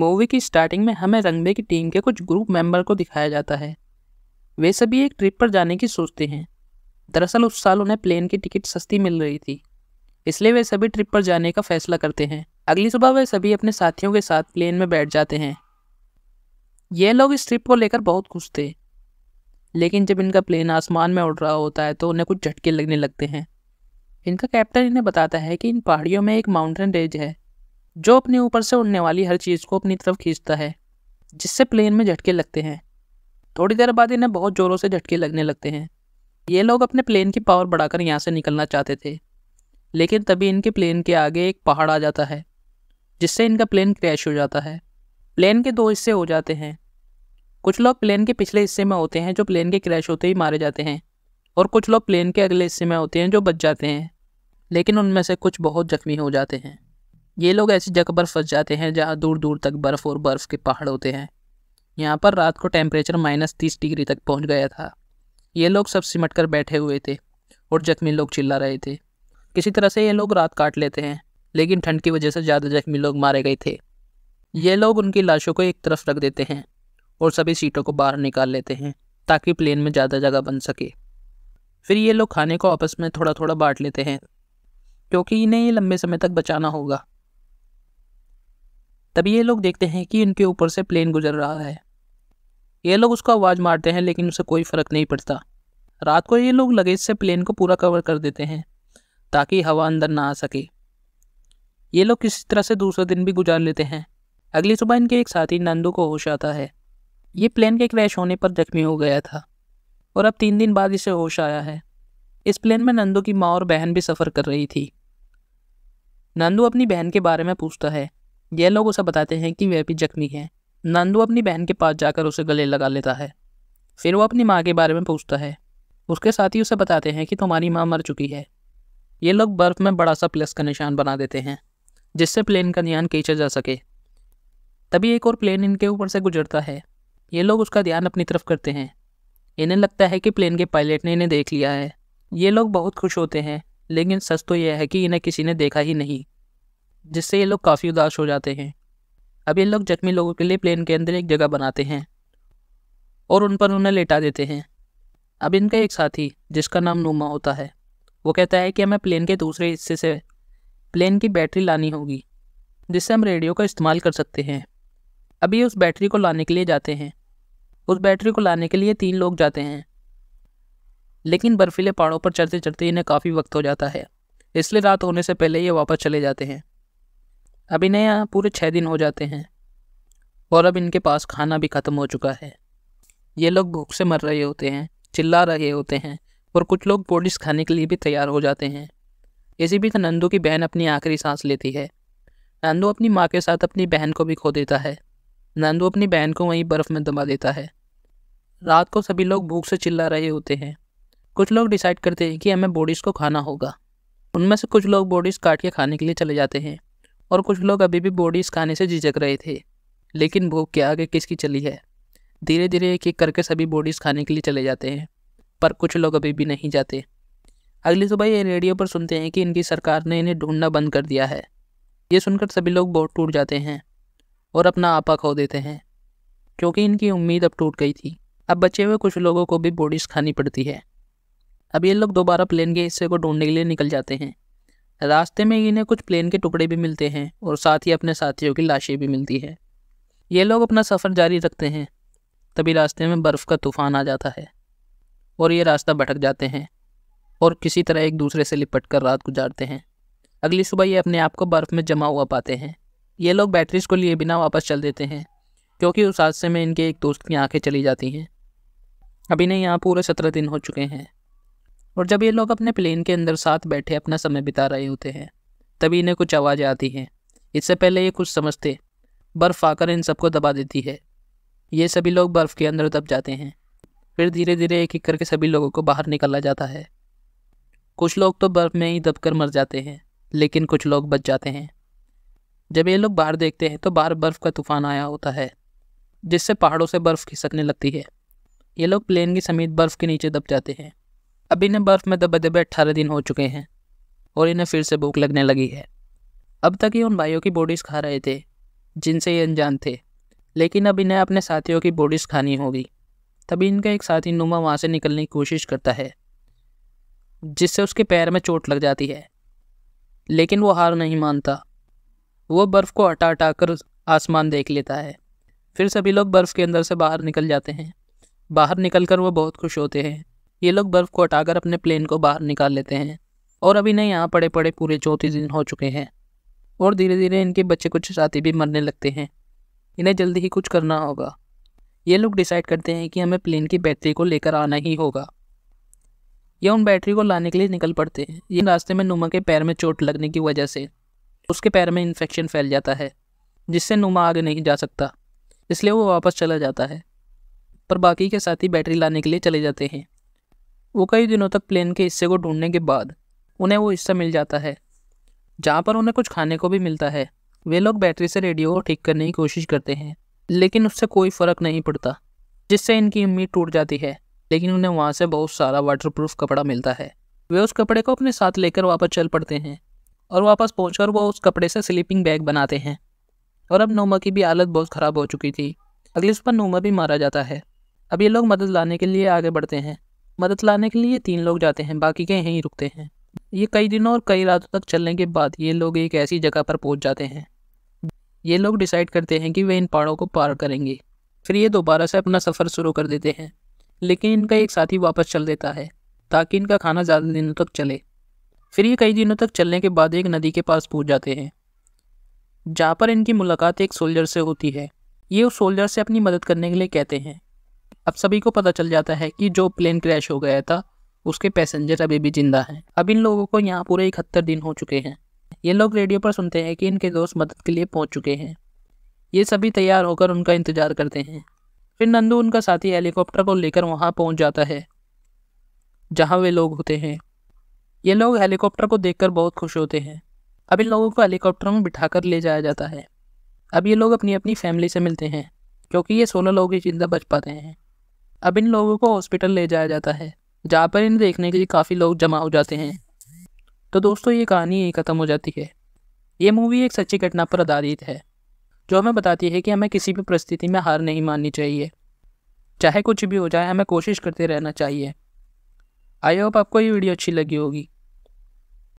Movie की starting में हमें रंगबे की टीम के कुछ ग्रुप मेंबर को दिखाया जाता है। वे सभी एक ट्रिप पर जाने की सोचते हैं। दरअसल उस साल उन्हें प्लेन की टिकट सस्ती मिल रही थी, इसलिए वे सभी ट्रिप पर जाने का फैसला करते हैं। अगली सुबह वे सभी अपने साथियों के साथ प्लेन में बैठ जाते हैं। ये लोग इस ट्रिप को लेकर बहुत खुश थे, लेकिन जब इनका प्लेन आसमान में उड़ रहा होता है तो उन्हें कुछ झटके लगने लगते हैं। इनका कैप्टन इन्हें बताता है कि इन पहाड़ियों में एक माउंटेन रेंज है जो अपने ऊपर से उड़ने वाली हर चीज़ को अपनी तरफ खींचता है, जिससे प्लेन में झटके लगते हैं। थोड़ी देर बाद इन्हें बहुत ज़ोरों से झटके लगने लगते हैं। ये लोग अपने प्लेन की पावर बढ़ाकर यहाँ से निकलना चाहते थे, लेकिन तभी इनके प्लेन के आगे एक पहाड़ आ जाता है, जिससे इनका प्लेन क्रैश हो जाता है। प्लेन के दो हिस्से हो जाते हैं। कुछ लोग प्लेन के पिछले हिस्से में होते हैं जो प्लेन के क्रैश होते ही मारे जाते हैं, और कुछ लोग प्लेन के अगले हिस्से में होते हैं जो बच जाते हैं, लेकिन उनमें से कुछ बहुत जख्मी हो जाते हैं। ये लोग ऐसी जगह पर फंस जाते हैं जहाँ दूर दूर तक बर्फ़ और बर्फ़ के पहाड़ होते हैं। यहाँ पर रात को टेम्परेचर -30 डिग्री तक पहुँच गया था। ये लोग सब सिमट कर बैठे हुए थे और जख्मी लोग चिल्ला रहे थे। किसी तरह से ये लोग रात काट लेते हैं, लेकिन ठंड की वजह से ज़्यादा जख्मी लोग मारे गए थे। ये लोग उनकी लाशों को एक तरफ रख देते हैं और सभी सीटों को बाहर निकाल लेते हैं ताकि प्लेन में ज़्यादा जगह बन सके। फिर ये लोग खाने को आपस में थोड़ा थोड़ा बांट लेते हैं, क्योंकि इन्हें ये लंबे समय तक बचाना होगा। तभी ये लोग देखते हैं कि इनके ऊपर से प्लेन गुजर रहा है। ये लोग उसको आवाज़ मारते हैं, लेकिन उसे कोई फ़र्क नहीं पड़ता। रात को ये लोग लगेज से प्लेन को पूरा कवर कर देते हैं ताकि हवा अंदर ना आ सके। ये लोग किसी तरह से दूसरा दिन भी गुजार लेते हैं। अगली सुबह इनके एक साथी नंदू को होश आता है। ये प्लेन के क्रैश होने पर जख्मी हो गया था और अब 3 दिन बाद इसे होश आया है। इस प्लेन में नंदू की माँ और बहन भी सफ़र कर रही थी। नंदू अपनी बहन के बारे में पूछता है। यह लोग उसे बताते हैं कि वह भी जख्मी है। नंदू अपनी बहन के पास जाकर उसे गले लगा लेता है। फिर वो अपनी माँ के बारे में पूछता है। उसके साथी उसे बताते हैं कि तुम्हारी माँ मर चुकी है। ये लोग बर्फ़ में बड़ा सा प्लस का निशान बना देते हैं, जिससे प्लेन का ध्यान खींचा जा सके। तभी एक और प्लेन इनके ऊपर से गुजरता है। ये लोग उसका ध्यान अपनी तरफ करते हैं। इन्हें लगता है कि प्लेन के पायलट ने इन्हें देख लिया है। ये लोग बहुत खुश होते हैं, लेकिन सच तो यह है कि इन्हें किसी ने देखा ही नहीं, जिससे ये लोग काफ़ी उदास हो जाते हैं। अब ये लोग जख्मी लोगों के लिए प्लेन के अंदर एक जगह बनाते हैं और उन पर उन्हें लेटा देते हैं। अब इनका एक साथी, जिसका नाम नुमा होता है, वो कहता है कि हमें प्लेन के दूसरे हिस्से से प्लेन की बैटरी लानी होगी, जिससे हम रेडियो का इस्तेमाल कर सकते हैं। अभी उस बैटरी को लाने के लिए जाते हैं। उस बैटरी को लाने के लिए 3 लोग जाते हैं, लेकिन बर्फीले पहाड़ों पर चढ़ते चढ़ते इन्हें काफ़ी वक्त हो जाता है, इसलिए रात होने से पहले ये वापस चले जाते हैं। अब इन्हें यहाँ पूरे 6 दिन हो जाते हैं और अब इनके पास खाना भी ख़त्म हो चुका है। ये लोग भूख से मर रहे होते हैं, चिल्ला रहे होते हैं और कुछ लोग पॉलिश खाने के लिए भी तैयार हो जाते हैं। इसी बीच नंदू की बहन अपनी आखिरी सांस लेती है। नंदू अपनी माँ के साथ अपनी बहन को भी खो देता है। नंदू अपनी बहन को वहीं बर्फ़ में दबा देता है। रात को सभी लोग भूख से चिल्ला रहे होते हैं। कुछ लोग डिसाइड करते हैं कि हमें बॉडीज़ को खाना होगा। उनमें से कुछ लोग बॉडीज़ काट के खाने के लिए चले जाते हैं और कुछ लोग अभी भी बॉडीज़ खाने से झिझक रहे थे, लेकिन भूख के आगे किसकी चली है। धीरे धीरे एक एक करके सभी बॉडीज़ खाने के लिए चले जाते हैं, पर कुछ लोग अभी भी नहीं जाते। अगली सुबह ये रेडियो पर सुनते हैं कि इनकी सरकार ने इन्हें ढूंढना बंद कर दिया है। ये सुनकर सभी लोग बहुत टूट जाते हैं और अपना आपा खो देते हैं, क्योंकि इनकी उम्मीद अब टूट गई थी। अब बचे हुए कुछ लोगों को भी बॉडीज़ खानी पड़ती है। अब ये लोग दोबारा प्लेन के हिस्से को ढूंढने के लिए निकल जाते हैं। रास्ते में इन्हें कुछ प्लेन के टुकड़े भी मिलते हैं और साथ ही अपने साथियों की लाशें भी मिलती है। ये लोग अपना सफ़र जारी रखते हैं। तभी रास्ते में बर्फ़ का तूफ़ान आ जाता है और ये रास्ता भटक जाते हैं और किसी तरह एक दूसरे से लिपट कर रात गुजारते हैं। अगली सुबह ये अपने आप को बर्फ़ में जमा हुआ पाते हैं। ये लोग बैटरीज को लिए बिना वापस चल देते हैं, क्योंकि उस हादसे में इनके एक दोस्त की आंखें चली जाती हैं। अभी इन्हें यहाँ पूरे 17 दिन हो चुके हैं और जब ये लोग अपने प्लेन के अंदर साथ बैठे अपना समय बिता रहे होते हैं, तभी इन्हें कुछ आवाज़ें आती हैं। इससे पहले ये कुछ समझते, बर्फ़ आकर इन सबको दबा देती है। ये सभी लोग बर्फ़ के अंदर दब जाते हैं। फिर धीरे धीरे एक एक करके सभी लोगों को बाहर निकाला जाता है। कुछ लोग तो बर्फ़ में ही दब कर मर जाते हैं, लेकिन कुछ लोग बच जाते हैं। जब ये लोग बाहर देखते हैं तो बाहर बर्फ़ का तूफ़ान आया होता है, जिससे पहाड़ों से बर्फ़ खिसकने लगती है। ये लोग प्लेन के समेत बर्फ़ के नीचे दब जाते हैं। अब इन्हें बर्फ़ में दबे दबे 18 दिन हो चुके हैं और इन्हें फिर से भूख लगने लगी है। अब तक ये उन भाइयों की बॉडीज़ खा रहे थे जिनसे ये अनजान थे, लेकिन अब इन्हें अपने साथियों की बॉडीज खानी होगी। तभी इनका एक साथी नुमा वहाँ से निकलने की कोशिश करता है, जिससे उसके पैर में चोट लग जाती है, लेकिन वो हार नहीं मानता। वो बर्फ़ को हटा हटा कर आसमान देख लेता है। फिर सभी लोग बर्फ़ के अंदर से बाहर निकल जाते हैं। बाहर निकलकर वो बहुत खुश होते हैं। ये लोग बर्फ़ को हटाकर अपने प्लेन को बाहर निकाल लेते हैं और अभी नहीं यहाँ पड़े पड़े पूरे 34 दिन हो चुके हैं। और धीरे धीरे इनके बच्चे कुछ साथी भी मरने लगते हैं। इन्हें जल्दी ही कुछ करना होगा। ये लोग डिसाइड करते हैं कि हमें प्लेन की बैटरी को लेकर आना ही होगा। यह उन बैटरी को लाने के लिए निकल पड़ते हैं। ये रास्ते में नुमा के पैर में चोट लगने की वजह से उसके पैर में इन्फेक्शन फैल जाता है, जिससे नुमा आगे नहीं जा सकता, इसलिए वो वापस चला जाता है। पर बाकी के साथी बैटरी लाने के लिए चले जाते हैं। वो कई दिनों तक प्लेन के हिस्से को ढूंढने के बाद उन्हें वो हिस्सा मिल जाता है, जहाँ पर उन्हें कुछ खाने को भी मिलता है। वे लोग बैटरी से रेडियो को ठीक करने की कोशिश करते हैं, लेकिन उससे कोई फ़र्क नहीं पड़ता, जिससे इनकी उम्मीद टूट जाती है। लेकिन उन्हें वहाँ से बहुत सारा वाटरप्रूफ कपड़ा मिलता है। वे उस कपड़े को अपने साथ लेकर वापस चल पड़ते हैं और वापस पहुँचकर वो उस कपड़े से स्लीपिंग बैग बनाते हैं। और अब नोमा की भी हालत बहुत ख़राब हो चुकी थी। अगले उस पर नोमा भी मारा जाता है। अब ये लोग मदद लाने के लिए आगे बढ़ते हैं। मदद लाने के लिए 3 लोग जाते हैं, बाकी के यहीं रुकते हैं। ये कई दिनों और कई रातों तक चलने के बाद ये लोग एक ऐसी जगह पर पहुंच जाते हैं। ये लोग डिसाइड करते हैं कि वे इन पहाड़ों को पार करेंगे। फिर ये दोबारा से अपना सफ़र शुरू कर देते हैं, लेकिन इनका एक साथी वापस चल देता है ताकि इनका खाना ज़्यादा दिनों तक चले। फिर ये कई दिनों तक चलने के बाद एक नदी के पास पहुँच जाते हैं, जहाँ पर इनकी मुलाकात एक सोल्जर से होती है। ये उस सोल्जर से अपनी मदद करने के लिए कहते हैं। अब सभी को पता चल जाता है कि जो प्लेन क्रैश हो गया था उसके पैसेंजर अभी भी जिंदा हैं। अब इन लोगों को यहाँ पूरे 71 दिन हो चुके हैं। ये लोग रेडियो पर सुनते हैं कि इनके दोस्त मदद के लिए पहुँच चुके हैं। ये सभी तैयार होकर उनका इंतज़ार करते हैं। फिर नंदू उनका साथी हेलीकॉप्टर को लेकर वहाँ पहुँच जाता है, जहाँ वे लोग होते हैं। ये लोग हेलीकॉप्टर को देख कर बहुत खुश होते हैं। अब इन लोगों को हेलीकॉप्टर में बिठा कर ले जाया जाता है। अब ये लोग अपनी अपनी फैमिली से मिलते हैं, क्योंकि ये 16 लोग ही जिंदा बच पाते हैं। अब इन लोगों को हॉस्पिटल ले जाया जाता है, जहाँ पर इन्हें देखने के लिए काफ़ी लोग जमा हो जाते हैं। तो दोस्तों, ये कहानी यही ख़त्म हो जाती है। ये मूवी एक सच्ची घटना पर आधारित है, जो हमें बताती है कि हमें किसी भी परिस्थिति में हार नहीं माननी चाहिए। चाहे कुछ भी हो जाए, हमें कोशिश करते रहना चाहिए। आई होप आपको ये वीडियो अच्छी लगी होगी।